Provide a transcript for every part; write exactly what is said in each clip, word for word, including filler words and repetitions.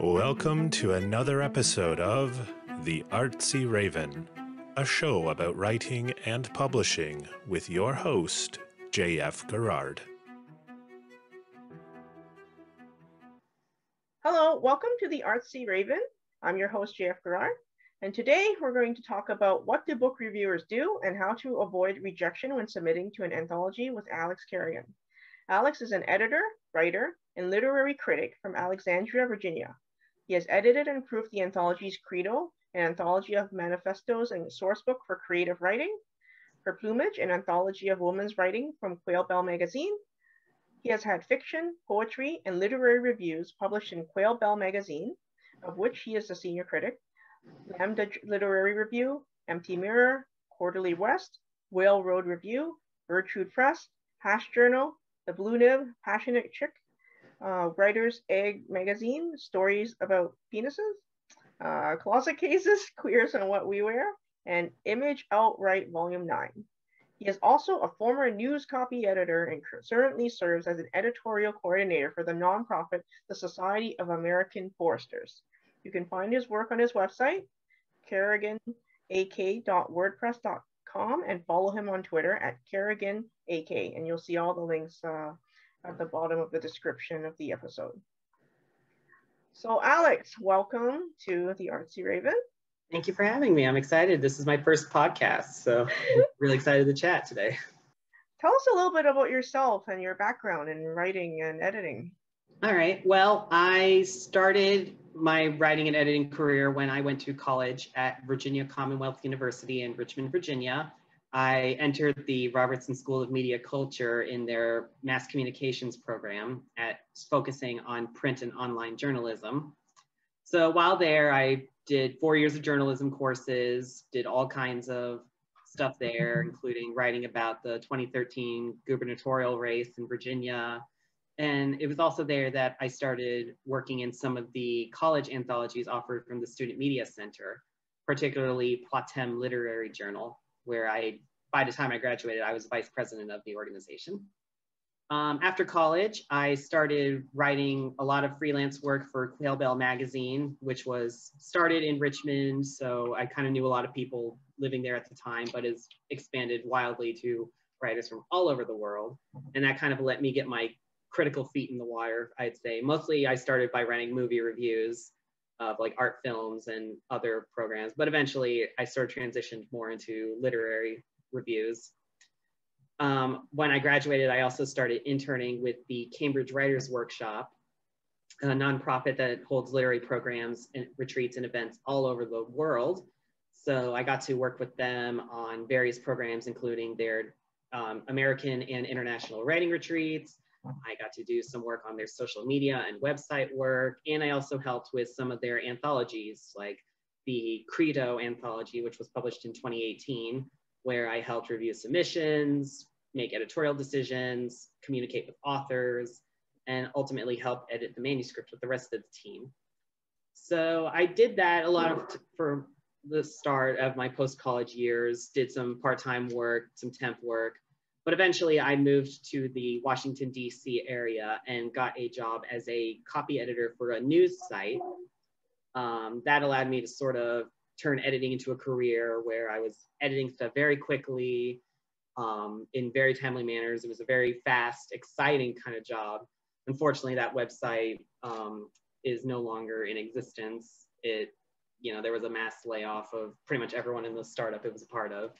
Welcome to another episode of The Artsy Raven, a show about writing and publishing with your host, J F. Garrard. Hello, welcome to The Artsy Raven. I'm your host, J F. Garrard, and today we're going to talk about what do book reviewers do and how to avoid rejection when submitting to an anthology with Alex Carrigan. Alex is an editor, writer, and literary critic from Alexandria, Virginia. He has edited and proofed the anthologies CREDO: An Anthology of Manifestos and Sourcebook for Creative Writing, Her Plumage: An Anthology of Women's Writing from Quail Bell Magazine. He has had fiction, poetry, and literary reviews published in Quail Bell Magazine, of which he is the senior critic, Lambda Literary Review, Empty Mirror, Quarterly West, Whale Road Review, Gertrude Press, Hash Journal, The Blue Nib, Passionate Chick, Uh, Writer's Egg Magazine, Stories About Penises, uh, Closet Cases, Queers and What We Wear, and Image Outright Volume nine. He is also a former news copy editor and currently serves as an editorial coordinator for the nonprofit, the Society of American Foresters. You can find his work on his website, carrigan a k dot wordpress dot com, and follow him on Twitter at carrigan a k, and you'll see all the links uh, at the bottom of the description of the episode. So Alex, welcome to The Artsy Raven. Thank you for having me. I'm excited. This is my first podcast, so I'm really excited to chat today. Tell us a little bit about yourself and your background in writing and editing. All right. Well, I started my writing and editing career when I went to college at Virginia Commonwealth University in Richmond, Virginia. I entered the Robertson School of Media Culture in their mass communications program at focusing on print and online journalism. So while there, I did four years of journalism courses, did all kinds of stuff there, including writing about the twenty thirteen gubernatorial race in Virginia. And it was also there that I started working in some of the college anthologies offered from the Student Media Center, particularly Poitem Literary Journal, where I, by the time I graduated, I was vice president of the organization. Um, after college, I started writing a lot of freelance work for Quail Bell Magazine, which was started in Richmond, so I kind of knew a lot of people living there at the time, but has expanded wildly to writers from all over the world. And that kind of let me get my critical feet in the water, I'd say. Mostly I started by writing movie reviews of like art films and other programs, but eventually I sort of transitioned more into literary reviews. Um, when I graduated, I also started interning with the Cambridge Writers' Workshop, a nonprofit that holds literary programs and retreats and events all over the world. So I got to work with them on various programs, including their um, American and international writing retreats. I got to do some work on their social media and website work, and I also helped with some of their anthologies, like the CREDO anthology, which was published in twenty eighteen, where I helped review submissions, make editorial decisions, communicate with authors, and ultimately help edit the manuscript with the rest of the team. So I did that a lot of t- for the start of my post-college years, did some part-time work, some temp work. But eventually I moved to the Washington D C area and got a job as a copy editor for a news site. Um, that allowed me to sort of turn editing into a career where I was editing stuff very quickly, um, in very timely manners. It was a very fast, exciting kind of job. Unfortunately, that website um, is no longer in existence. It, you know, there was a mass layoff of pretty much everyone in the startup it was a part of.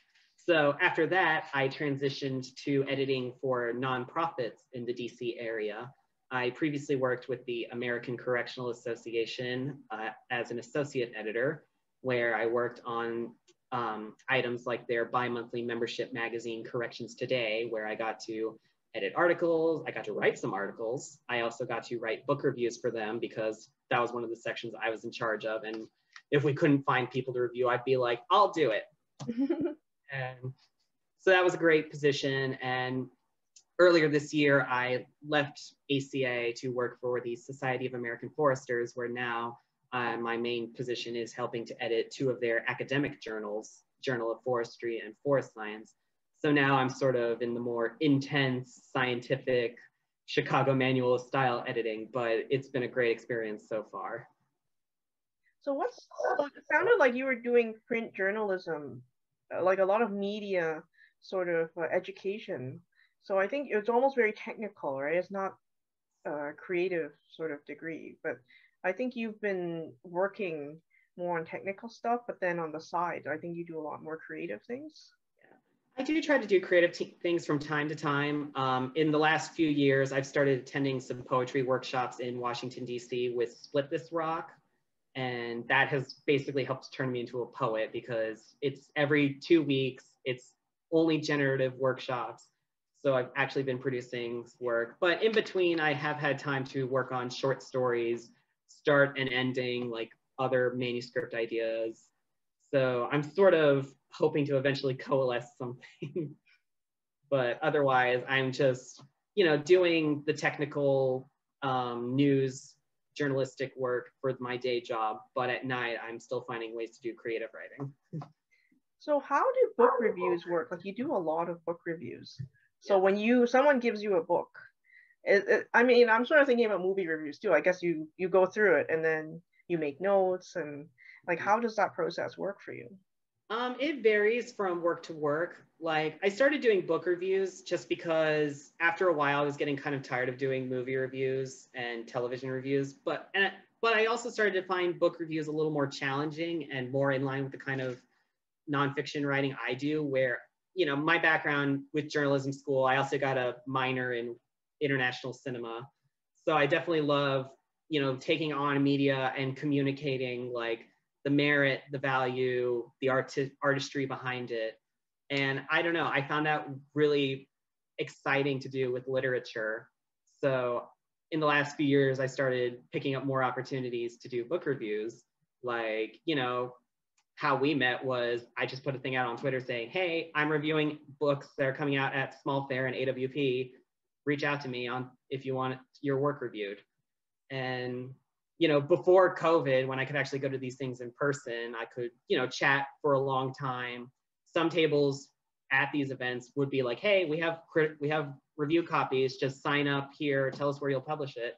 So after that, I transitioned to editing for nonprofits in the D C area. I previously worked with the American Correctional Association uh, as an associate editor, where I worked on um, items like their bi-monthly membership magazine, Corrections Today, where I got to edit articles, I got to write some articles. I also got to write book reviews for them because that was one of the sections I was in charge of. And if we couldn't find people to review, I'd be like, I'll do it. And so that was a great position. And earlier this year, I left A C A to work for the Society of American Foresters, where now uh, my main position is helping to edit two of their academic journals, Journal of Forestry and Forest Science. So now I'm sort of in the more intense, scientific, Chicago manual style editing, but it's been a great experience so far. So what's, it sounded like you were doing print journalism, like a lot of media sort of uh, education. So I think it's almost very technical, right? It's not a creative sort of degree, but I think you've been working more on technical stuff, but then on the side, I think you do a lot more creative things. I do try to do creative t things from time to time. Um, in the last few years, I've started attending some poetry workshops in Washington, D C with Split This Rock. And that has basically helped turn me into a poet, because it's every two weeks, it's only generative workshops. So I've actually been producing work. But in between, I have had time to work on short stories, start and ending, like other manuscript ideas. So I'm sort of hoping to eventually coalesce something. But otherwise, I'm just, you know, doing the technical um, news journalistic work for my day job. But at night, I'm still finding ways to do creative writing. So how do book reviews work? Like, you do a lot of book reviews. So yeah. when you, someone gives you a book, it, it, I mean, I'm sort of thinking about movie reviews too. I guess you, you go through it and then you make notes, and like, how does that process work for you? Um, it varies from work to work. Like, I started doing book reviews just because after a while I was getting kind of tired of doing movie reviews and television reviews. But, and, but I also started to find book reviews a little more challenging and more in line with the kind of nonfiction writing I do, where, you know, my background with journalism school, I also got a minor in international cinema. So I definitely love, you know, taking on media and communicating, like, the merit, the value, the art artistry behind it. And I don't know, I found that really exciting to do with literature. So in the last few years, I started picking up more opportunities to do book reviews. Like, you know, how we met was I just put a thing out on Twitter saying, hey, I'm reviewing books that are coming out at Small Fair and A W P. Reach out to me on if you want your work reviewed. And you know, before COVID, when I could actually go to these things in person, I could, you know, chat for a long time. Some tables at these events would be like, hey, we have we have review copies, just sign up here, tell us where you'll publish it.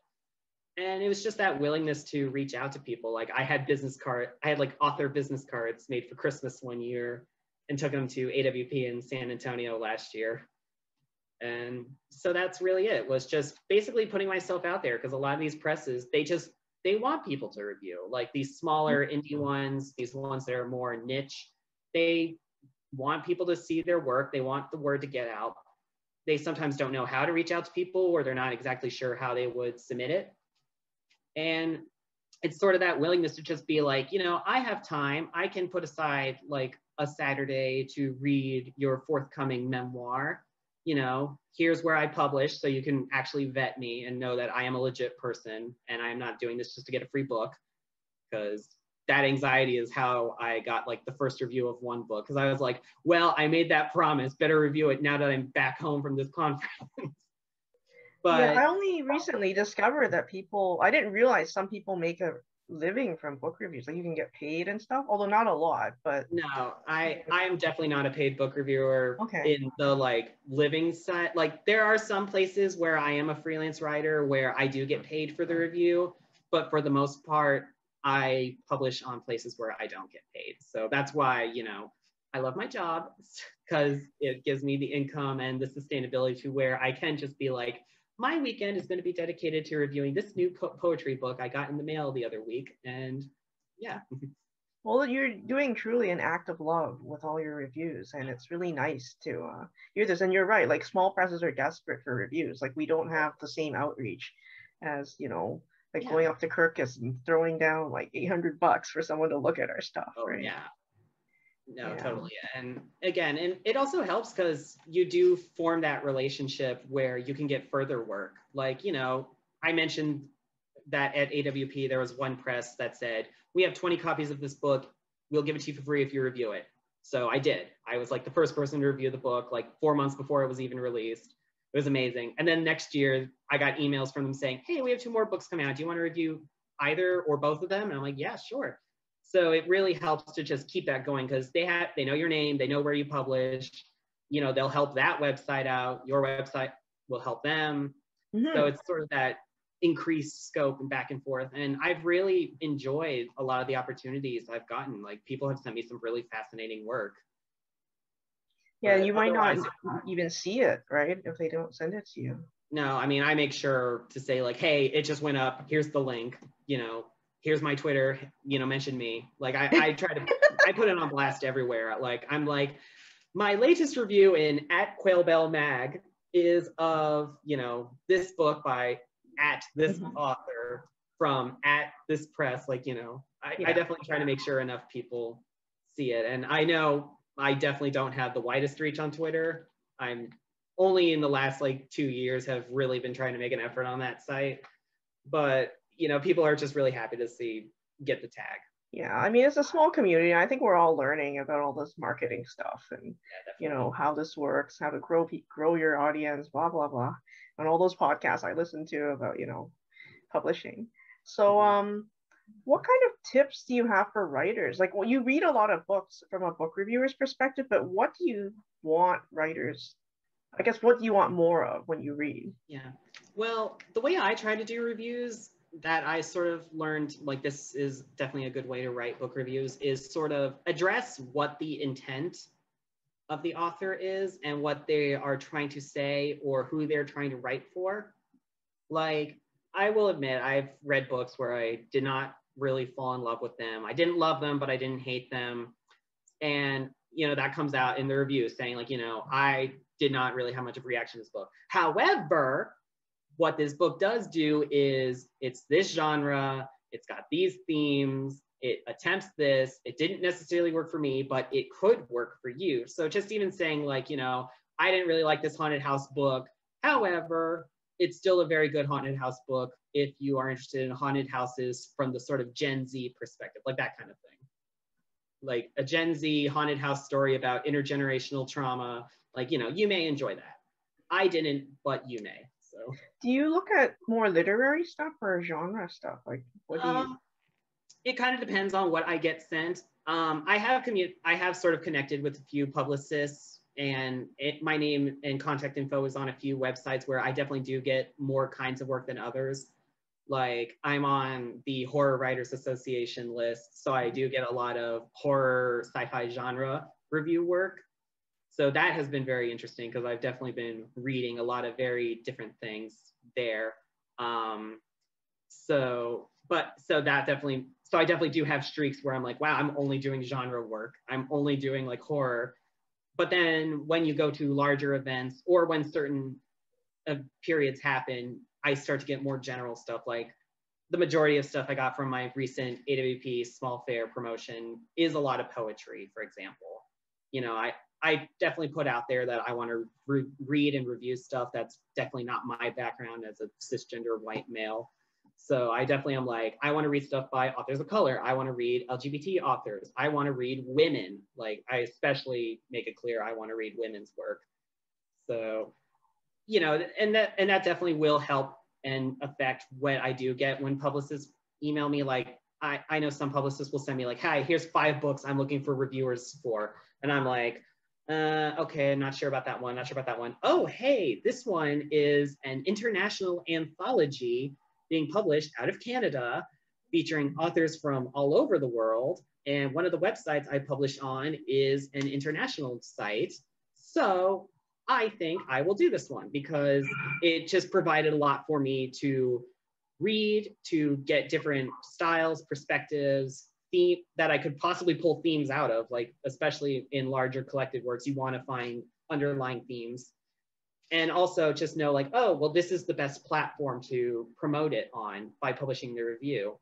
And it was just that willingness to reach out to people. Like, I had business card, I had like author business cards made for Christmas one year and took them to A W P in San Antonio last year. And so that's really it, was just basically putting myself out there, because a lot of these presses, they just, they want people to review, like these smaller indie ones, these ones that are more niche. They want people to see their work. They want the word to get out. They sometimes don't know how to reach out to people, or they're not exactly sure how they would submit it. And it's sort of that willingness to just be like, you know, I have time. I can put aside like a Saturday to read your forthcoming memoir. You know, here's where I publish, so you can actually vet me and know that I am a legit person and I'm not doing this just to get a free book. Because that anxiety is how I got like the first review of one book, because I was like, well, I made that promise, better review it now that I'm back home from this conference. But yeah, I only recently discovered that people, I didn't realize some people make a living from book reviews, like you can get paid and stuff, although not a lot. But no, I I am definitely not a paid book reviewer. Okay. In the like living side, like there are some places where I am a freelance writer where I do get paid for the review, but for the most part I publish on places where I don't get paid. So that's why, you know, I love my job, because it gives me the income and the sustainability to where I can just be like, my weekend is going to be dedicated to reviewing this new po poetry book I got in the mail the other week. And yeah. Well, you're doing truly an act of love with all your reviews. And it's really nice to uh, hear this. And you're right, like small presses are desperate for reviews. Like we don't have the same outreach as, you know, like yeah. going up to Kirkus and throwing down like eight hundred bucks for someone to look at our stuff. Oh, right? Yeah. No, yeah. Totally. And again, and it also helps because you do form that relationship where you can get further work. Like, you know, I mentioned that at A W P, there was one press that said, we have twenty copies of this book. We'll give it to you for free if you review it. So I did. I was like the first person to review the book, like four months before it was even released. It was amazing. And then next year, I got emails from them saying, hey, we have two more books coming out. Do you want to review either or both of them? And I'm like, yeah, sure. So it really helps to just keep that going, because they have, they know your name, they know where you publish, you know, they'll help that website out, your website will help them. Mm-hmm. So it's sort of that increased scope and back and forth. And I've really enjoyed a lot of the opportunities I've gotten. Like, people have sent me some really fascinating work. Yeah, but you might not even see it, right? If they don't send it to you. No, I mean, I make sure to say like, hey, it just went up. Here's the link, you know, here's my Twitter, you know, mention me. Like I, I try to, I put it on blast everywhere. Like, I'm like, my latest review in at Quail Bell Mag is of, you know, this book by at this mm-hmm. author from at this press. Like, you know, I, yeah. I definitely try to make sure enough people see it. And I know I definitely don't have the widest reach on Twitter. I'm only in the last like two years have really been trying to make an effort on that site. But, you know, people are just really happy to see, get the tag. Yeah, I mean, it's a small community. I think we're all learning about all this marketing stuff and, yeah, you know, how this works, how to grow grow your audience, blah, blah, blah. And all those podcasts I listen to about, you know, publishing. So um, what kind of tips do you have for writers? Like, well, you read a lot of books from a book reviewer's perspective, but what do you want writers, I guess, what do you want more of when you read? Yeah, well, the way I try to do reviews that I sort of learned, like, this is definitely a good way to write book reviews, is sort of address what the intent of the author is and what they are trying to say or who they're trying to write for. Like, I will admit, I've read books where I did not really fall in love with them. I didn't love them, but I didn't hate them. And, you know, that comes out in the review saying, like, you know, I did not really have much of a reaction to this book. However, what this book does do is, it's this genre, it's got these themes, it attempts this, it didn't necessarily work for me, but it could work for you. So just even saying like, you know, I didn't really like this haunted house book. However, it's still a very good haunted house book if you are interested in haunted houses from the sort of Gen Z perspective, like that kind of thing. Like a Gen Z haunted house story about intergenerational trauma. Like, you know, you may enjoy that. I didn't, but you may. So. Do you look at more literary stuff or genre stuff? Like, what do you? Um, it kind of depends on what I get sent. Um, I have commu- I have sort of connected with a few publicists, and it, my name and contact info is on a few websites where I definitely do get more kinds of work than others. Like, I'm on the Horror Writers Association list, so I do get a lot of horror, sci-fi genre review work. So that has been very interesting because I've definitely been reading a lot of very different things there. Um, so, but, so that definitely, so I definitely do have streaks where I'm like, wow, I'm only doing genre work. I'm only doing like horror. But then when you go to larger events or when certain uh, periods happen, I start to get more general stuff. Like the majority of stuff I got from my recent A W P Small Fair promotion is a lot of poetry, for example. You know, I, I definitely put out there that I want to re read and review stuff that's definitely not my background as a cisgender white male. So I definitely am like, I want to read stuff by authors of color. I want to read L G B T authors. I want to read women. Like, I especially make it clear I want to read women's work. So, you know, and that, and that definitely will help and affect what I do get when publicists email me. Like, I, I know some publicists will send me like, hi, here's five books I'm looking for reviewers for. And I'm like, Uh, okay, I'm not sure about that one, not sure about that one. Oh, hey, this one is an international anthology being published out of Canada, featuring authors from all over the world. And one of the websites I publish on is an international site. So I think I will do this one because it just provided a lot for me to read, to get different styles, perspectives, theme that I could possibly pull themes out of, like, especially in larger collected works, you want to find underlying themes. And also just know like, oh, well, this is the best platform to promote it on by publishing the review.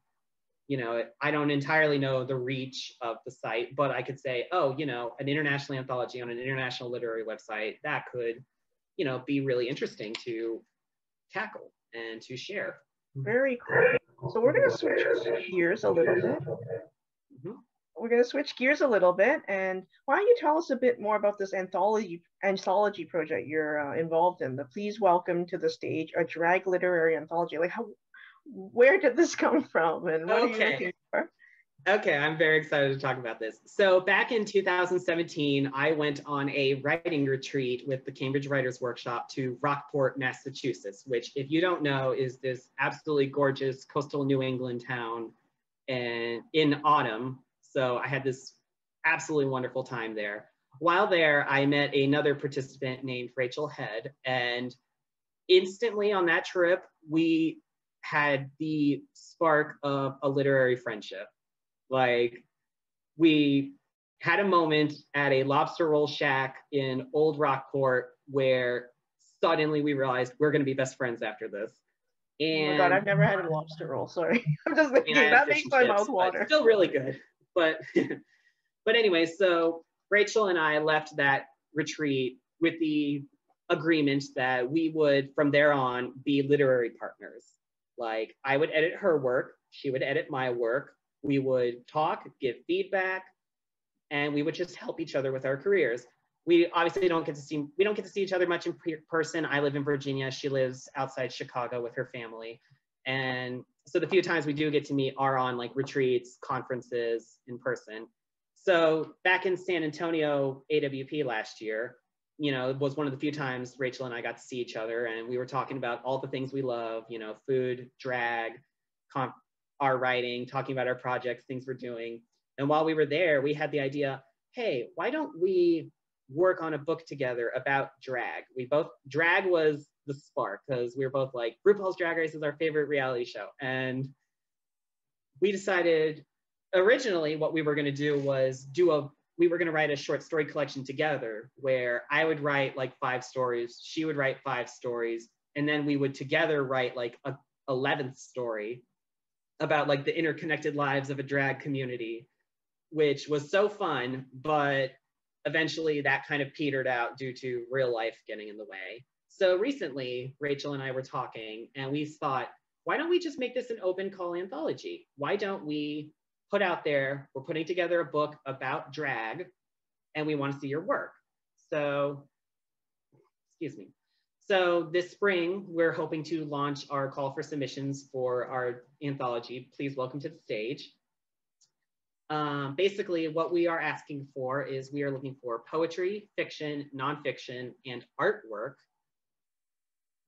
You know, I don't entirely know the reach of the site, but I could say, oh, you know, an international anthology on an international literary website, that could, you know, be really interesting to tackle and to share. Very cool. So we're going to switch gears a little bit. Mm-hmm. We're going to switch gears a little bit, and why don't you tell us a bit more about this anthology anthology project you're uh, involved in? The Please Welcome to the Stage, a drag literary anthology. Like, how, where did this come from, and what okay. are you looking for? Okay, I'm very excited to talk about this. So back in two thousand seventeen, I went on a writing retreat with the Cambridge Writers' Workshop to Rockport, Massachusetts, which, if you don't know, is this absolutely gorgeous coastal New England town and in autumn. So I had this absolutely wonderful time there. While there, I met another participant named Rachel Head, and instantly on that trip, we had the spark of a literary friendship. Like, we had a moment at a lobster roll shack in Old Rockport where suddenly we realized we're going to be best friends after this. And, oh my God, I've never had a lobster roll, sorry. I'm just thinking, that makes my mouth water. Still really good. But, but anyway, so Rachel and I left that retreat with the agreement that we would, from there on, be literary partners. Like, I would edit her work, she would edit my work, we would talk, give feedback, and we would just help each other with our careers. We obviously don't get to see, we don't get to see each other much in person. I live in Virginia, she lives outside Chicago with her family. And so the few times we do get to meet are on like retreats, conferences in person. So back in San Antonio, A W P last year, you know, it was one of the few times Rachel and I got to see each other, and we were talking about all the things we love, you know, food, drag, comp, our writing, talking about our projects, things we're doing. And while we were there, we had the idea, hey, why don't we work on a book together about drag? We both, drag was the spark, because we were both like, RuPaul's Drag Race is our favorite reality show. And we decided originally what we were gonna do was do a, we were gonna write a short story collection together where I would write like five stories, she would write five stories, and then we would together write like a eleventh story about like the interconnected lives of a drag community, which was so fun, but eventually that kind of petered out due to real life getting in the way. So recently, Rachel and I were talking and we thought, why don't we just make this an open call anthology? Why don't we put out there, we're putting together a book about drag and we want to see your work. So, excuse me. So this spring, we're hoping to launch our call for submissions for our anthology. Please welcome to the stage. Um, basically, what we are asking for is we are looking for poetry, fiction, nonfiction, and artwork.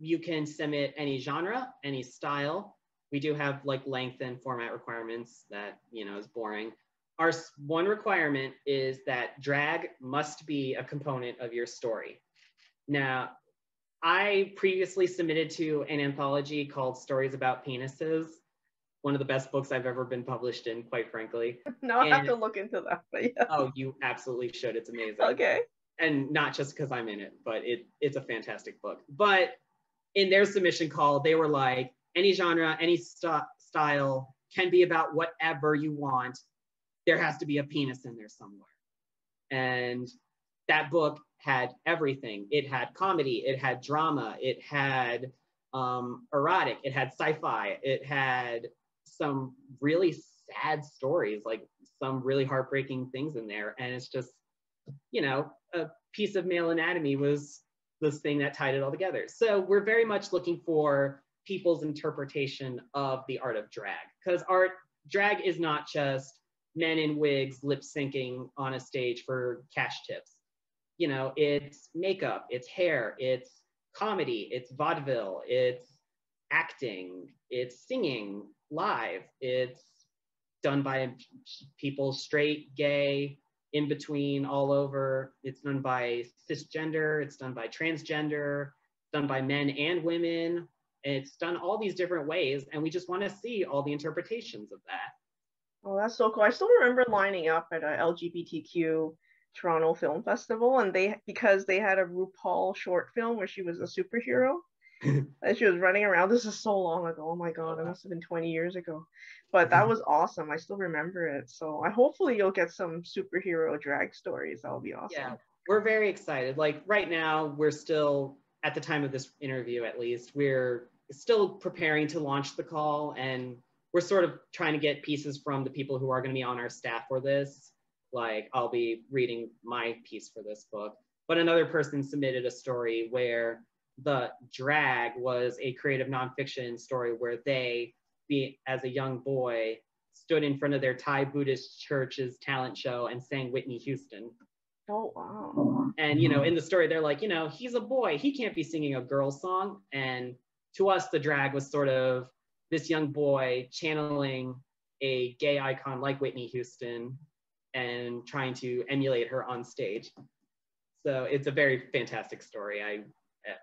You can submit any genre, any style. We do have like length and format requirements that, you know, is boring. Our one requirement is that drag must be a component of your story. Now, I previously submitted to an anthology called Stories About Penises, one of the best books I've ever been published in, quite frankly. Now and, I have to look into that. But yeah. Oh, you absolutely should. It's amazing. Okay. And not just because I'm in it, but it, it's a fantastic book. But in their submission call, they were like, any genre, any st style can be about whatever you want. There has to be a penis in there somewhere. And that book had everything. It had comedy, it had drama, it had um, erotic, it had sci-fi, it had some really sad stories, like some really heartbreaking things in there. And it's just, you know, a piece of male anatomy was this thing that tied it all together. So we're very much looking for people's interpretation of the art of drag, because art, drag is not just men in wigs lip syncing on a stage for cash tips. You know, it's makeup, it's hair, it's comedy, it's vaudeville, it's acting, it's singing live, it's done by people straight, gay, in between, all over. It's done by cisgender, it's done by transgender, it's done by men and women. It's done all these different ways, and we just want to see all the interpretations of that. Well, that's so cool. I still remember lining up at a L G B T Q Toronto Film Festival, and they, because they had a RuPaul short film where she was a superhero and she was running around. This is so long ago, oh my God, it must have been twenty years ago, but that was awesome. I still remember it. So I hopefully you'll get some superhero drag stories. That'll be awesome. Yeah, we're very excited. Like right now, we're still, at the time of this interview at least, we're still preparing to launch the call, and we're sort of trying to get pieces from the people who are going to be on our staff for this. Like, I'll be reading my piece for this book. But another person submitted a story where the drag was a creative nonfiction story where they, be, as a young boy, stood in front of their Thai Buddhist church's talent show and sang Whitney Houston. Oh, wow. And, you know, in the story, they're like, you know, he's a boy. He can't be singing a girl song. And to us, the drag was sort of this young boy channeling a gay icon like Whitney Houston and trying to emulate her on stage. So it's a very fantastic story. I,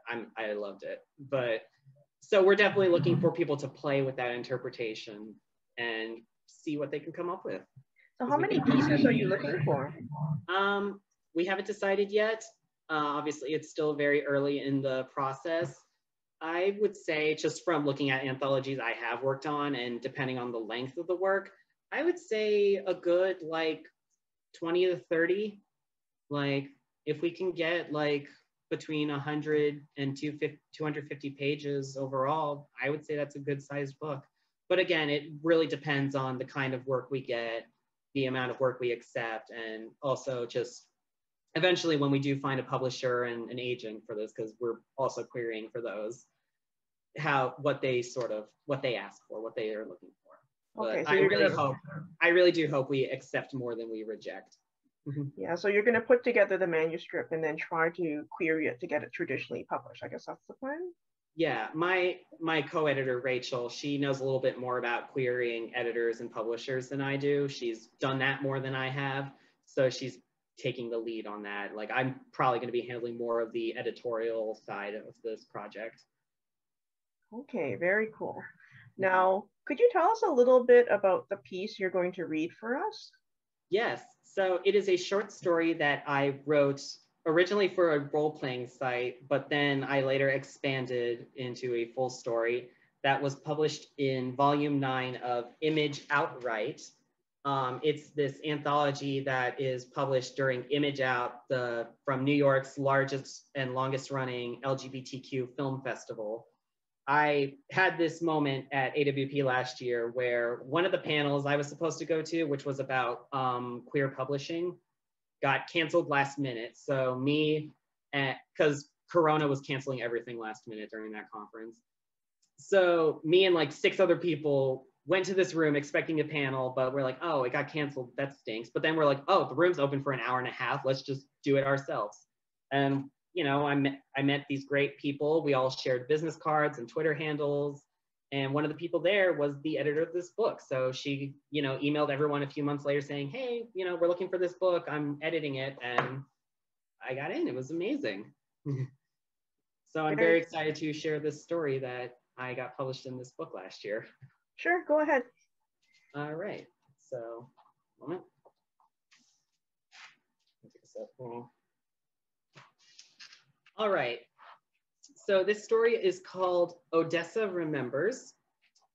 I'm, I loved it. But so we're definitely looking for people to play with that interpretation and see what they can come up with. So how many pieces are you looking for? Um, we haven't decided yet. Uh, obviously, it's still very early in the process. I would say, just from looking at anthologies I have worked on and depending on the length of the work, I would say a good like twenty to thirty. Like if we can get like between one hundred and two hundred fifty pages overall, I would say that's a good sized book. But again, it really depends on the kind of work we get, the amount of work we accept, and also just eventually when we do find a publisher and an agent for this, because we're also querying for those, how, what they sort of, what they ask for, what they are looking for. Okay, but so I really hope, I really do hope we accept more than we reject. Yeah, so you're going to put together the manuscript and then try to query it to get it traditionally published. I guess that's the plan? Yeah, my my co-editor, Rachel, she knows a little bit more about querying editors and publishers than I do. She's done that more than I have, so she's taking the lead on that. Like, I'm probably going to be handling more of the editorial side of this project. Okay, very cool. Now, could you tell us a little bit about the piece you're going to read for us? Yes, so it is a short story that I wrote originally for a role-playing site, but then I later expanded into a full story that was published in volume nine of Image Outright. Um, it's this anthology that is published during Image Out, the, from New York's largest and longest running L G B T Q film festival. I had this moment at A W P last year where one of the panels I was supposed to go to, which was about um, queer publishing, got canceled last minute. So me, because Corona was canceling everything last minute during that conference. So me and like six other people went to this room expecting a panel, but we're like, oh, it got canceled, that stinks. But then we're like, oh, the room's open for an hour and a half, let's just do it ourselves. And you know, I met, I met these great people. We all shared business cards and Twitter handles. And one of the people there was the editor of this book. So she, you know, emailed everyone a few months later saying, hey, you know, we're looking for this book, I'm editing it. And I got in, it was amazing. So I'm very excited to share this story that I got published in this book last year. Sure, go ahead. All right, so, moment. All right, so this story is called Odessa Remembers.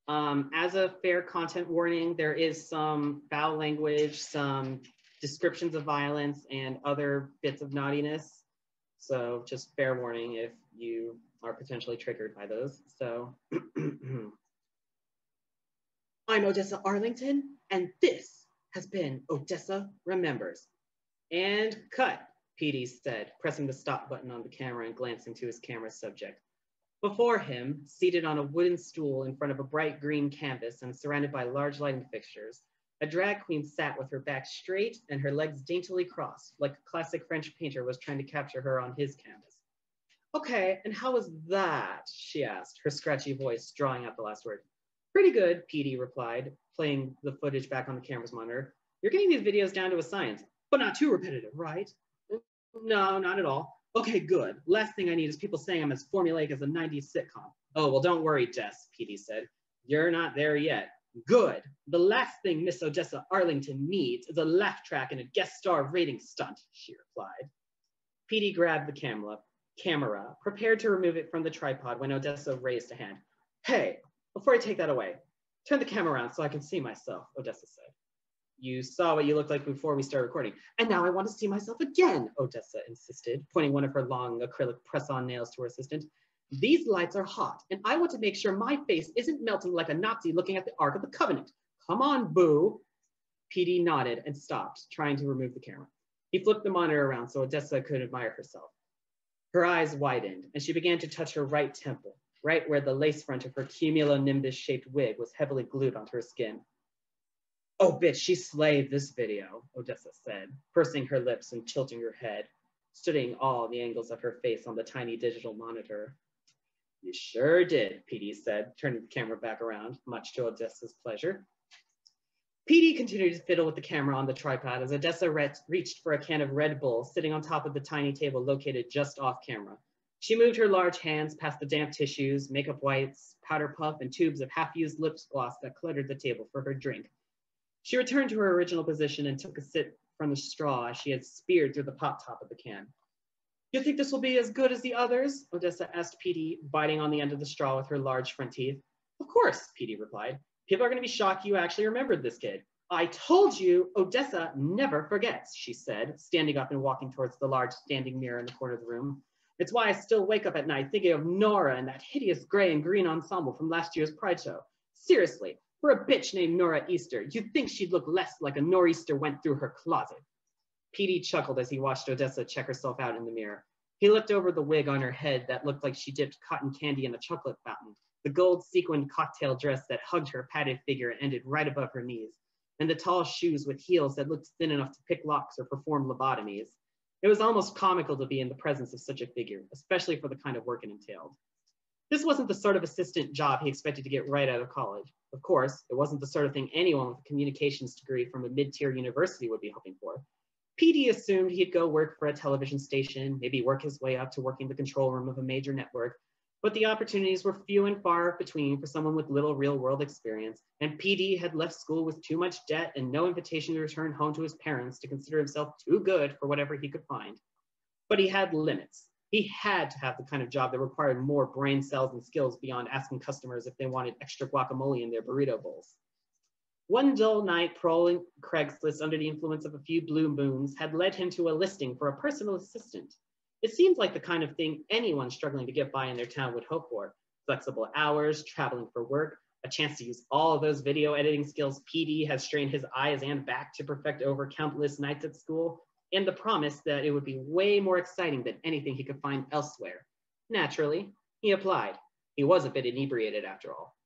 Um, as a fair content warning, there is some foul language, some descriptions of violence, and other bits of naughtiness. So just fair warning if you are potentially triggered by those, so. I'm Odessa Arlington, and this has been Odessa Remembers. And cut, Petey said, pressing the stop button on the camera and glancing to his camera subject. Before him, seated on a wooden stool in front of a bright green canvas and surrounded by large lighting fixtures, a drag queen sat with her back straight and her legs daintily crossed, like a classic French painter was trying to capture her on his canvas. Okay, and how was that? She asked, her scratchy voice drawing out the last word. Pretty good, Petey replied, playing the footage back on the camera's monitor. You're getting these videos down to a science, but not too repetitive, right? No, not at all. Okay, good. Last thing I need is people saying I'm as formulaic as a nineties sitcom. Oh, well, don't worry, Jess, Petey said. You're not there yet. Good. The last thing Miss Odessa Arlington needs is a laugh track and a guest star rating stunt, she replied. Petey grabbed the camera, camera, prepared to remove it from the tripod when Odessa raised a hand. Hey, before I take that away, turn the camera around so I can see myself, Odessa said. You saw what you looked like before we started recording. And now I want to see myself again, Odessa insisted, pointing one of her long acrylic press-on nails to her assistant. These lights are hot, and I want to make sure my face isn't melting like a Nazi looking at the Ark of the Covenant. Come on, boo. Petey nodded and stopped, trying to remove the camera. He flipped the monitor around so Odessa could admire herself. Her eyes widened, and she began to touch her right temple, right where the lace front of her cumulonimbus-shaped wig was heavily glued onto her skin. "Oh, bitch, she slayed this video," Odessa said, pursing her lips and tilting her head, studying all the angles of her face on the tiny digital monitor. "You sure did," Petey said, turning the camera back around, much to Odessa's pleasure. Petey continued to fiddle with the camera on the tripod as Odessa reached for a can of Red Bull sitting on top of the tiny table located just off camera. She moved her large hands past the damp tissues, makeup wipes, powder puff, and tubes of half-used lip gloss that cluttered the table for her drink. She returned to her original position and took a sip from the straw she had speared through the pop top of the can. "You think this will be as good as the others?" Odessa asked Petey, biting on the end of the straw with her large front teeth. "Of course," Petey replied. "People are going to be shocked you actually remembered this kid." "I told you Odessa never forgets," she said, standing up and walking towards the large standing mirror in the corner of the room. "It's why I still wake up at night thinking of Nora and that hideous gray and green ensemble from last year's Pride Show. Seriously, for a bitch named Nora Easter, you'd think she'd look less like a nor'easter went through her closet." Petey chuckled as he watched Odessa check herself out in the mirror. He looked over the wig on her head that looked like she dipped cotton candy in a chocolate fountain, the gold sequined cocktail dress that hugged her padded figure and ended right above her knees, and the tall shoes with heels that looked thin enough to pick locks or perform lobotomies. It was almost comical to be in the presence of such a figure, especially for the kind of work it entailed. This wasn't the sort of assistant job he expected to get right out of college. Of course, it wasn't the sort of thing anyone with a communications degree from a mid-tier university would be hoping for. Petey assumed he'd go work for a television station, maybe work his way up to working the control room of a major network, but the opportunities were few and far between for someone with little real-world experience, and Petey had left school with too much debt and no invitation to return home to his parents to consider himself too good for whatever he could find. But he had limits. He had to have the kind of job that required more brain cells and skills beyond asking customers if they wanted extra guacamole in their burrito bowls. One dull night, prowling Craigslist under the influence of a few blue moons had led him to a listing for a personal assistant. It seemed like the kind of thing anyone struggling to get by in their town would hope for. Flexible hours, traveling for work, a chance to use all of those video editing skills Petey has strained his eyes and back to perfect over countless nights at school, and the promise that it would be way more exciting than anything he could find elsewhere. Naturally, he applied. He was a bit inebriated after all.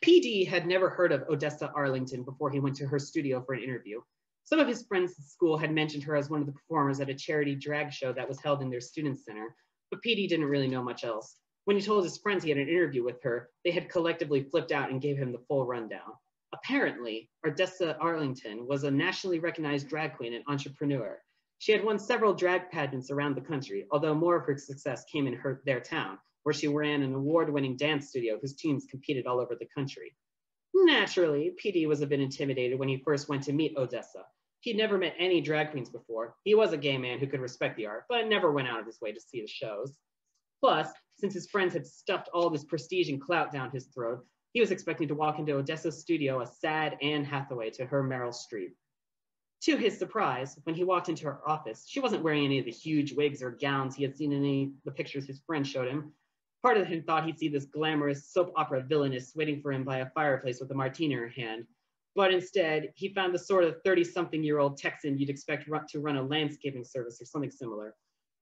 Petey had never heard of Odessa Arlington before he went to her studio for an interview. Some of his friends at school had mentioned her as one of the performers at a charity drag show that was held in their student center, but Petey didn't really know much else. When he told his friends he had an interview with her, they had collectively flipped out and gave him the full rundown. Apparently, Odessa Arlington was a nationally recognized drag queen and entrepreneur. She had won several drag pageants around the country, although more of her success came in her, their town, where she ran an award-winning dance studio whose teams competed all over the country. Naturally, Petey was a bit intimidated when he first went to meet Odessa. He'd never met any drag queens before. He was a gay man who could respect the art, but never went out of his way to see the shows. Plus, since his friends had stuffed all this prestige and clout down his throat, he was expecting to walk into Odessa's studio as sad Anne Hathaway to her Meryl Streep. To his surprise, when he walked into her office, she wasn't wearing any of the huge wigs or gowns he had seen in any of the pictures his friend showed him. Part of him thought he'd see this glamorous soap opera villainess waiting for him by a fireplace with a martini in her hand. But instead, he found the sort of thirty-something-year-old Texan you'd expect to run a landscaping service or something similar.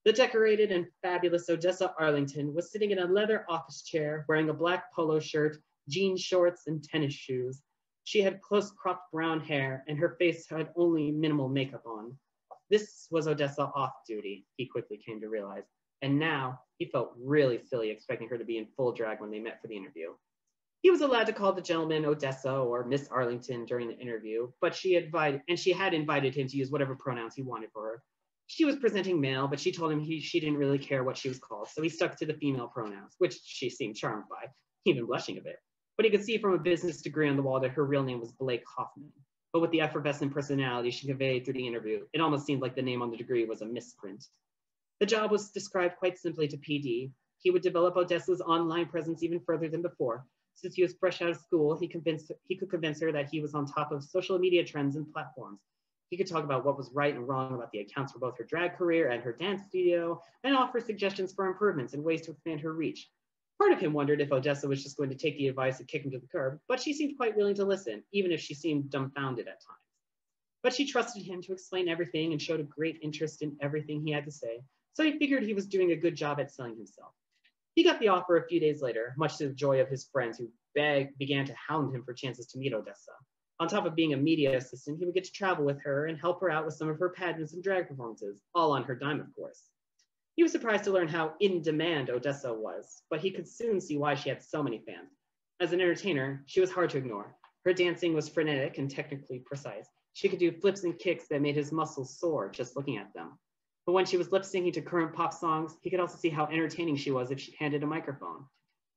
The decorated and fabulous Odessa Arlington was sitting in a leather office chair, wearing a black polo shirt, jean shorts, and tennis shoes. She had close-cropped brown hair, and her face had only minimal makeup on. This was Odessa off-duty, he quickly came to realize, and now he felt really silly expecting her to be in full drag when they met for the interview. He was allowed to call the gentleman Odessa or Miss Arlington during the interview, but she invited, and she had invited him to use whatever pronouns he wanted for her. She was presenting male, but she told him he, she didn't really care what she was called, so he stuck to the female pronouns, which she seemed charmed by, even blushing a bit. But he could see from a business degree on the wall that her real name was Blake Hoffman. But with the effervescent personality she conveyed through the interview, it almost seemed like the name on the degree was a misprint. The job was described quite simply to P D. He would develop Odessa's online presence even further than before. Since he was fresh out of school, he, convinced, he could convince her that he was on top of social media trends and platforms. He could talk about what was right and wrong about the accounts for both her drag career and her dance studio, and offer suggestions for improvements and ways to expand her reach. Part of him wondered if Odessa was just going to take the advice and kick him to the curb, but she seemed quite willing to listen, even if she seemed dumbfounded at times. But she trusted him to explain everything and showed a great interest in everything he had to say, so he figured he was doing a good job at selling himself. He got the offer a few days later, much to the joy of his friends who begged, began to hound him for chances to meet Odessa. On top of being a media assistant, he would get to travel with her and help her out with some of her pageants and drag performances, all on her dime, of course. He was surprised to learn how in demand Odessa was, but he could soon see why she had so many fans. As an entertainer, she was hard to ignore. Her dancing was frenetic and technically precise. She could do flips and kicks that made his muscles sore just looking at them. But when she was lip syncing to current pop songs, he could also see how entertaining she was if she handed a microphone.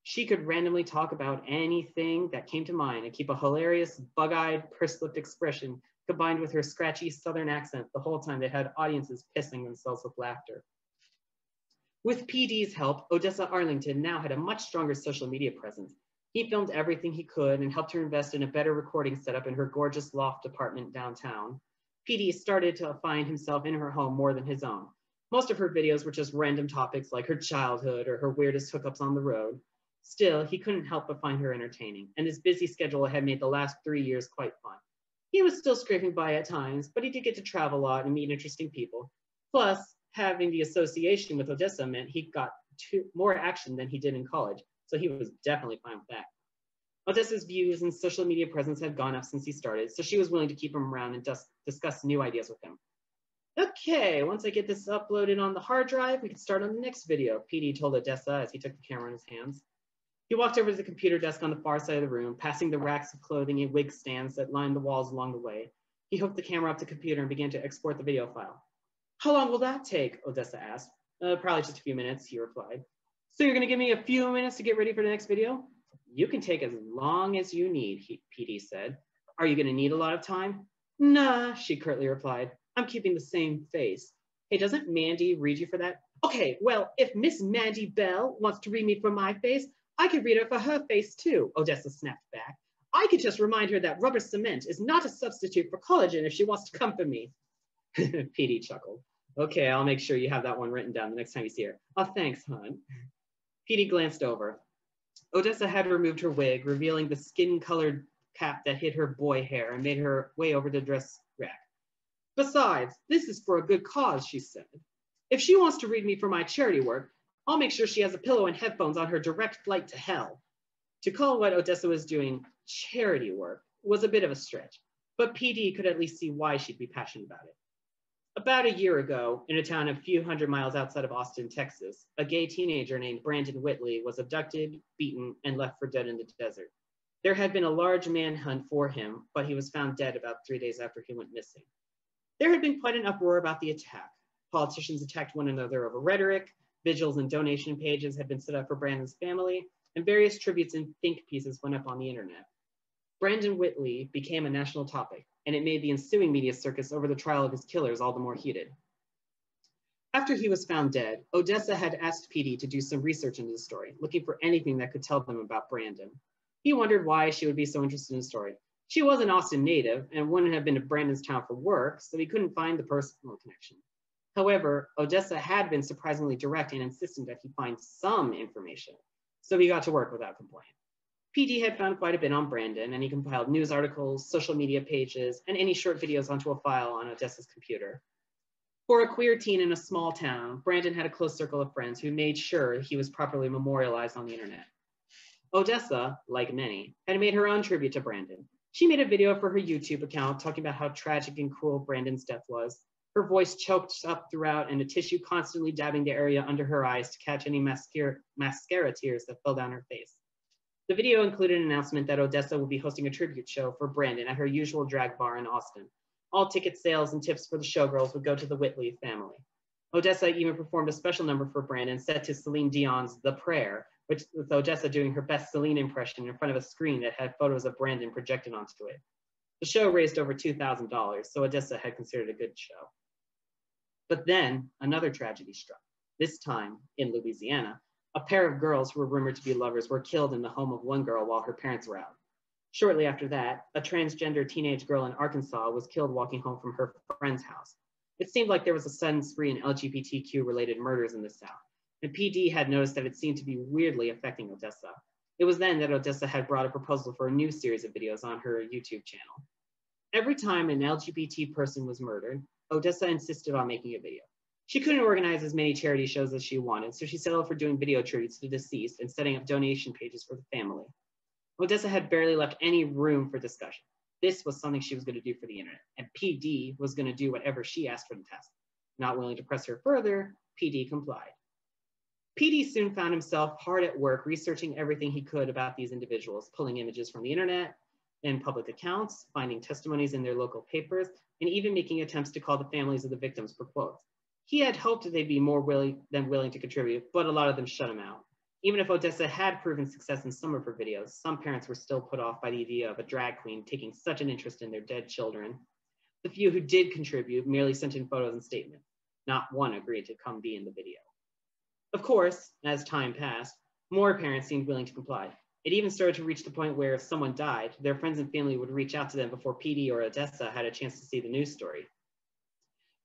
She could randomly talk about anything that came to mind and keep a hilarious, bug-eyed, pursed-lipped expression combined with her scratchy Southern accent the whole time that had audiences pissing themselves with laughter. With P D's help, Odessa Arlington now had a much stronger social media presence. He filmed everything he could and helped her invest in a better recording setup in her gorgeous loft apartment downtown. Petey started to find himself in her home more than his own. Most of her videos were just random topics like her childhood or her weirdest hookups on the road. Still, he couldn't help but find her entertaining, and his busy schedule had made the last three years quite fun. He was still scraping by at times, but he did get to travel a lot and meet interesting people. Plus, having the association with Odessa meant he got two, more action than he did in college, so he was definitely fine with that. Odessa's views and social media presence had gone up since he started, so she was willing to keep him around and just discuss new ideas with him. Okay, once I get this uploaded on the hard drive, we can start on the next video, Petey told Odessa as he took the camera in his hands. He walked over to the computer desk on the far side of the room, passing the racks of clothing and wig stands that lined the walls along the way. He hooked the camera up to the computer and began to export the video file. How long will that take? Odessa asked. Uh, probably just a few minutes, he replied. So you're gonna give me a few minutes to get ready for the next video? You can take as long as you need, he, Petey said. Are you gonna need a lot of time? Nah, she curtly replied. I'm keeping the same face. Hey, doesn't Mandy read you for that? Okay, well, if Miss Mandy Bell wants to read me for my face, I could read her for her face too, Odessa snapped back. I could just remind her that rubber cement is not a substitute for collagen if she wants to come for me. Petey chuckled. Okay, I'll make sure you have that one written down the next time you see her. Oh, thanks, hon. Petey glanced over. Odessa had removed her wig, revealing the skin-colored cap that hid her boy hair and made her way over the dress rack. Besides, this is for a good cause, she said. If she wants to read me for my charity work, I'll make sure she has a pillow and headphones on her direct flight to hell. To call what Odessa was doing charity work was a bit of a stretch, but P D could at least see why she'd be passionate about it. About a year ago, in a town a few hundred miles outside of Austin, Texas, a gay teenager named Brandon Whitley was abducted, beaten, and left for dead in the desert. There had been a large manhunt for him, but he was found dead about three days after he went missing. There had been quite an uproar about the attack. Politicians attacked one another over rhetoric, vigils and donation pages had been set up for Brandon's family, and various tributes and think pieces went up on the internet. Brandon Whitley became a national topic, and it made the ensuing media circus over the trial of his killers all the more heated. After he was found dead, Odessa had asked Petey to do some research into the story, looking for anything that could tell them about Brandon. He wondered why she would be so interested in the story. She was an Austin native and wouldn't have been to Brandon's town for work, so he couldn't find the personal connection. However, Odessa had been surprisingly direct and insistent that he find some information, so he got to work without complaint. P D had found quite a bit on Brandon, and he compiled news articles, social media pages, and any short videos onto a file on Odessa's computer. For a queer teen in a small town, Brandon had a close circle of friends who made sure he was properly memorialized on the internet. Odessa, like many, had made her own tribute to Brandon. She made a video for her YouTube account talking about how tragic and cruel Brandon's death was, her voice choked up throughout and a tissue constantly dabbing the area under her eyes to catch any mascara, mascara tears that fell down her face. The video included an announcement that Odessa will be hosting a tribute show for Brandon at her usual drag bar in Austin. All ticket sales and tips for the showgirls would go to the Whitley family. Odessa even performed a special number for Brandon set to Celine Dion's The Prayer, which with Odessa doing her best Celine impression in front of a screen that had photos of Brandon projected onto it. The show raised over two thousand dollars, so Odessa had considered a good show. But then another tragedy struck, this time in Louisiana. A pair of girls who were rumored to be lovers were killed in the home of one girl while her parents were out. Shortly after that, a transgender teenage girl in Arkansas was killed walking home from her friend's house. It seemed like there was a sudden spree in L G B T Q-related murders in the South, and P D had noticed that it seemed to be weirdly affecting Odessa. It was then that Odessa had brought a proposal for a new series of videos on her YouTube channel. Every time an L G B T person was murdered, Odessa insisted on making a video. She couldn't organize as many charity shows as she wanted, so she settled for doing video tributes to the deceased and setting up donation pages for the family. Odessa had barely left any room for discussion. This was something she was going to do for the internet, and P D was going to do whatever she asked for the task. Not willing to press her further, P D complied. P D soon found himself hard at work researching everything he could about these individuals, pulling images from the internet and public accounts, finding testimonies in their local papers, and even making attempts to call the families of the victims for quotes. He had hoped that they'd be more willing than willing to contribute, but a lot of them shut him out. Even if Odessa had proven success in some of her videos, some parents were still put off by the idea of a drag queen taking such an interest in their dead children. The few who did contribute merely sent in photos and statements. Not one agreed to come be in the video. Of course, as time passed, more parents seemed willing to comply. It even started to reach the point where if someone died, their friends and family would reach out to them before Petey or Odessa had a chance to see the news story.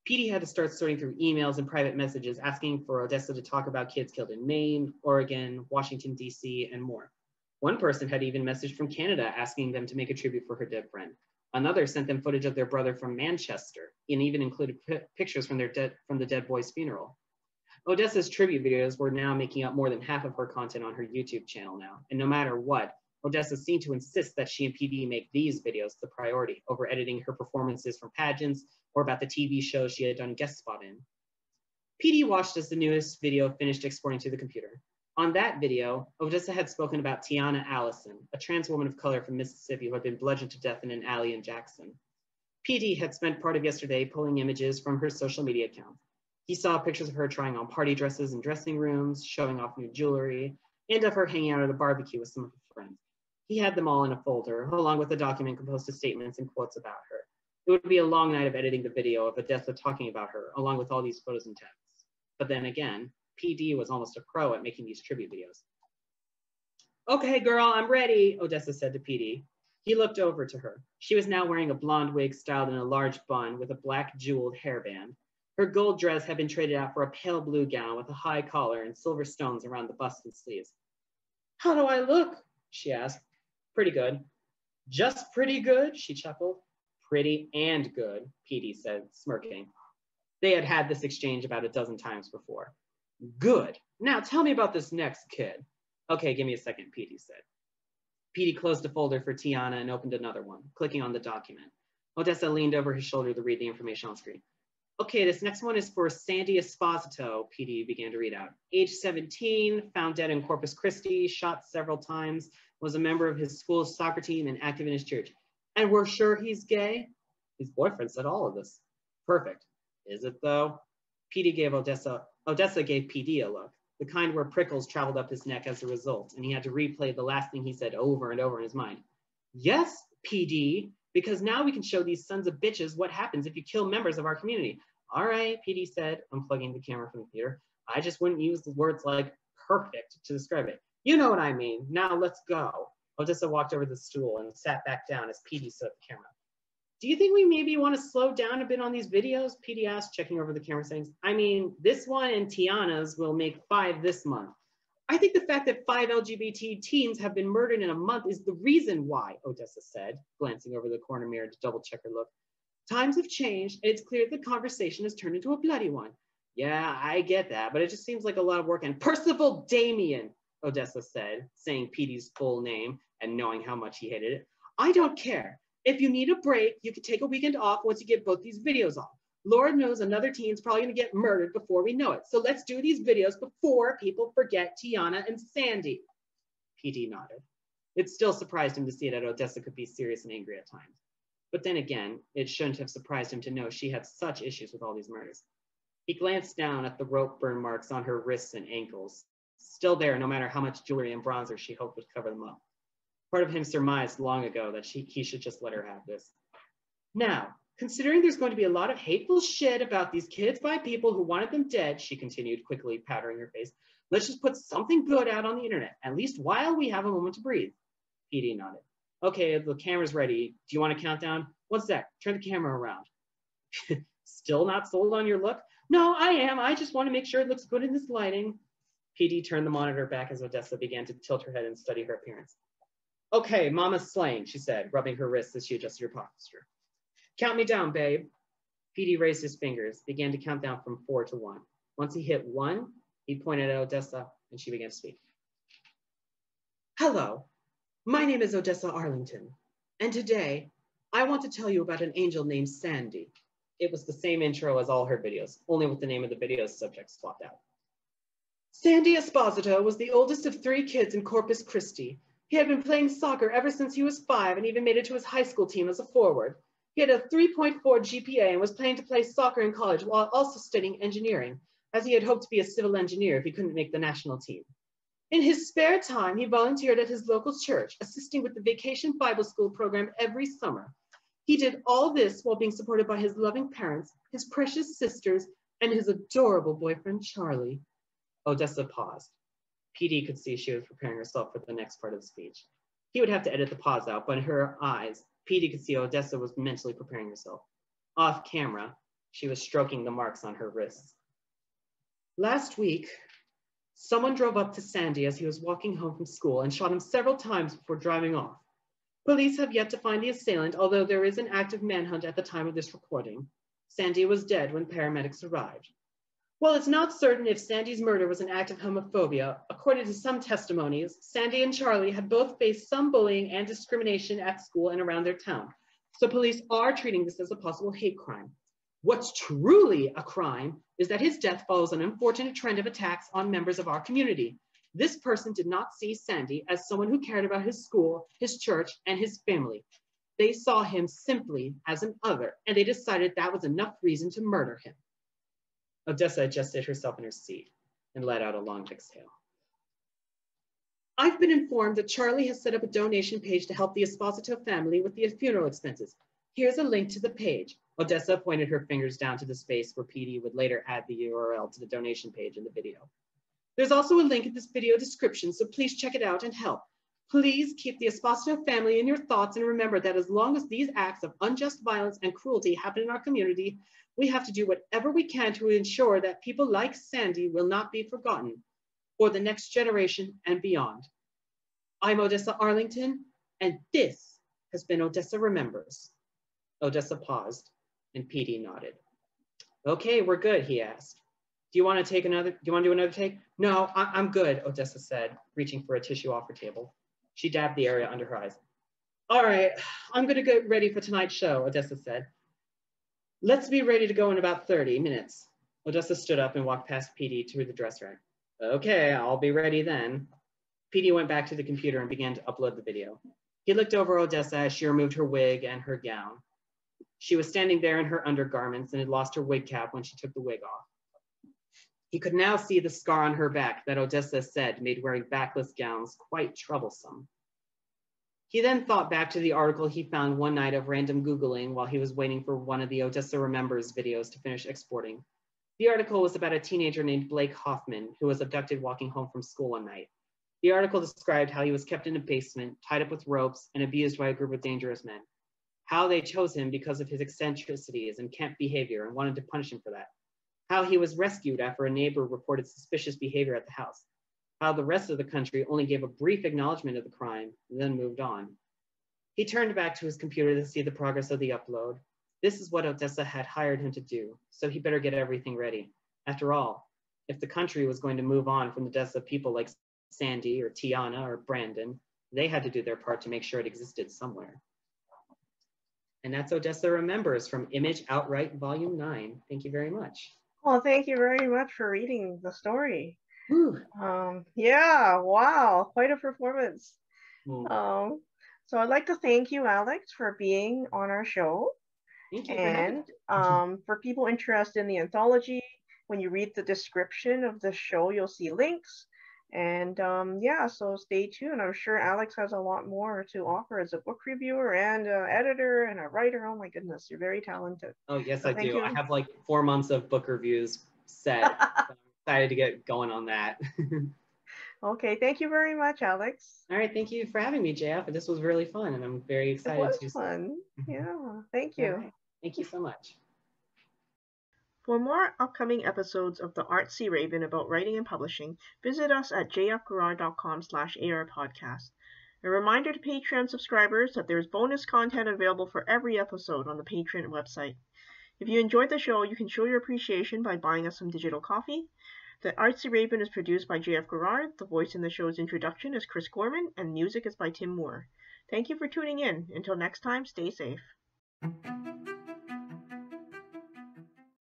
Petey had to start sorting through emails and private messages asking for Odessa to talk about kids killed in Maine, Oregon, Washington, D C, and more. One person had even messaged from Canada asking them to make a tribute for her dead friend. Another sent them footage of their brother from Manchester and even included pictures from, their dead, from the dead boy's funeral. Odessa's tribute videos were now making up more than half of her content on her YouTube channel now, and no matter what, Odessa seemed to insist that she and P D make these videos the priority over editing her performances from pageants or about the T V show she had done guest spot in. P D watched as the newest video finished exporting to the computer. On that video, Odessa had spoken about Tiana Allison, a trans woman of color from Mississippi who had been bludgeoned to death in an alley in Jackson. P D had spent part of yesterday pulling images from her social media account. He saw pictures of her trying on party dresses in dressing rooms, showing off new jewelry, and of her hanging out at a barbecue with some of her friends. He had them all in a folder, along with a document composed of statements and quotes about her. It would be a long night of editing the video of Odessa talking about her, along with all these photos and texts. But then again, P D was almost a pro at making these tribute videos. "Okay, girl, I'm ready," Odessa said to P D. He looked over to her. She was now wearing a blonde wig styled in a large bun with a black jeweled hairband. Her gold dress had been traded out for a pale blue gown with a high collar and silver stones around the bust and sleeves. "How do I look?" she asked. "Pretty good." "Just pretty good?" she chuckled. "Pretty and good," Petey said, smirking. They had had this exchange about a dozen times before. "Good. Now tell me about this next kid." "Okay, give me a second," Petey said. Petey closed a folder for Tiana and opened another one, clicking on the document. Odessa leaned over his shoulder to read the information on screen. "Okay, this next one is for Sandy Esposito," Petey began to read out. "Age seventeen, found dead in Corpus Christi, shot several times, was a member of his school's soccer team and active in his church. And we're sure he's gay?" "His boyfriend said all of this." "Perfect. Is it though?" Petey gave Odessa, Odessa gave P D a look, the kind where prickles traveled up his neck as a result, and he had to replay the last thing he said over and over in his mind. "Yes, P D, because now we can show these sons of bitches what happens if you kill members of our community." "All right," P D said, unplugging the camera from the computer. "I just wouldn't use the words like perfect to describe it. You know what I mean. Now let's go." Odessa walked over to the stool and sat back down as P D set up the camera. "Do you think we maybe want to slow down a bit on these videos?" P D asked, checking over the camera settings. "I mean, this one and Tiana's will make five this month. I think the fact that five L G B T teens have been murdered in a month is the reason why," Odessa said, glancing over the corner mirror to double check her look. "Times have changed, and it's clear the conversation has turned into a bloody one." "Yeah, I get that, but it just seems like a lot of work." "And Percival Damien," Odessa said, saying Petey's full name and knowing how much he hated it. "I don't care. If you need a break, you can take a weekend off once you get both these videos off. Lord knows another teen's probably gonna get murdered before we know it. So let's do these videos before people forget Tiana and Sandy." P D nodded. It still surprised him to see that Odessa could be serious and angry at times. But then again, it shouldn't have surprised him to know she had such issues with all these murders. He glanced down at the rope burn marks on her wrists and ankles, still there no matter how much jewelry and bronzer she hoped would cover them up. Part of him surmised long ago that she, he should just let her have this. "Now, considering there's going to be a lot of hateful shit about these kids by people who wanted them dead," she continued, quickly powdering her face, "let's just put something good out on the internet, at least while we have a moment to breathe." Petey nodded. "Okay, the camera's ready. Do you want to count down? One sec, turn the camera around." "Still not sold on your look?" "No, I am. I just want to make sure it looks good in this lighting." P D turned the monitor back as Odessa began to tilt her head and study her appearance. "Okay, mama's slaying," she said, rubbing her wrists as she adjusted her posture. "Count me down, babe." P D raised his fingers, began to count down from four to one. Once he hit one, he pointed at Odessa and she began to speak. "Hello, my name is Odessa Arlington, and today I want to tell you about an angel named Sandy. It was the same intro as all her videos, only with the name of the video's subject swapped out. Sandy Esposito was the oldest of three kids in Corpus Christi. He had been playing soccer ever since he was five and even made it to his high school team as a forward. He had a three point four G P A and was planning to play soccer in college while also studying engineering, as he had hoped to be a civil engineer if he couldn't make the national team. In his spare time, he volunteered at his local church, assisting with the Vacation Bible School program every summer. He did all this while being supported by his loving parents, his precious sisters, and his adorable boyfriend, Charlie. Odessa paused. Petey could see she was preparing herself for the next part of the speech. He would have to edit the pause out, but in her eyes, Petey could see Odessa was mentally preparing herself. Off camera, she was stroking the marks on her wrists. Last week, someone drove up to Sandy as he was walking home from school and shot him several times before driving off. Police have yet to find the assailant, although there is an active manhunt at the time of this recording. Sandy was dead when paramedics arrived. While it's not certain if Sandy's murder was an act of homophobia, according to some testimonies, Sandy and Charlie had both faced some bullying and discrimination at school and around their town. So police are treating this as a possible hate crime. What's truly a crime is that his death follows an unfortunate trend of attacks on members of our community. This person did not see Sandy as someone who cared about his school, his church, and his family. They saw him simply as an other, and they decided that was enough reason to murder him. Odessa adjusted herself in her seat and let out a long exhale. I've been informed that Charlie has set up a donation page to help the Esposito family with the funeral expenses. Here's a link to the page. Odessa pointed her fingers down to the space where Petey would later add the U R L to the donation page in the video. There's also a link in this video description, so please check it out and help. Please keep the Esposito family in your thoughts and remember that as long as these acts of unjust violence and cruelty happen in our community, we have to do whatever we can to ensure that people like Sandy will not be forgotten, for the next generation and beyond. I'm Odessa Arlington, and this has been Odessa Remembers. Odessa paused. And Petey nodded. Okay, we're good, he asked. Do you want to take another, do you want to do another take? No, I I'm good, Odessa said, reaching for a tissue off her table. She dabbed the area under her eyes. All right, I'm gonna get ready for tonight's show, Odessa said. Let's be ready to go in about thirty minutes. Odessa stood up and walked past Petey to the dress rack. Okay, I'll be ready then. Petey went back to the computer and began to upload the video. He looked over Odessa as she removed her wig and her gown. She was standing there in her undergarments and had lost her wig cap when she took the wig off. He could now see the scar on her back that Odessa said made wearing backless gowns quite troublesome. He then thought back to the article he found one night of random Googling while he was waiting for one of the Odessa Remembers videos to finish exporting. The article was about a teenager named Blake Hoffman who was abducted walking home from school one night. The article described how he was kept in a basement, tied up with ropes, and abused by a group of dangerous men. How they chose him because of his eccentricities and camp behavior and wanted to punish him for that. How he was rescued after a neighbor reported suspicious behavior at the house. How the rest of the country only gave a brief acknowledgement of the crime and then moved on. He turned back to his computer to see the progress of the upload. This is what Odessa had hired him to do, so he better get everything ready. After all, if the country was going to move on from the deaths of people like Sandy or Tiana or Brandon, they had to do their part to make sure it existed somewhere. And that's Odessa Remembers from Image Outright Volume nine. Thank you very much. Well, thank you very much for reading the story. Um, yeah, wow, quite a performance. Mm. Um, so I'd like to thank you, Alex, for being on our show. Thank you. And um, for people interested in the anthology, when you read the description of the show, you'll see links. And um, yeah, so stay tuned. I'm sure Alex has a lot more to offer as a book reviewer and an editor and a writer. Oh my goodness, you're very talented. Oh yes, so I do. You. I have like four months of book reviews set. So I'm excited to get going on that. Okay, thank you very much, Alex. All right, thank you for having me, J F. This was really fun and I'm very excited. It was to fun. Yeah, thank you. Right. Thank you so much. For more upcoming episodes of the Artsy Raven about writing and publishing, visit us at j f garrard dot com slash A R podcast. A reminder to Patreon subscribers that there is bonus content available for every episode on the Patreon website. If you enjoyed the show, you can show your appreciation by buying us some digital coffee. The Artsy Raven is produced by J F Garrard, the voice in the show's introduction is Chris Gorman, and music is by Tim Moore. Thank you for tuning in. Until next time, stay safe.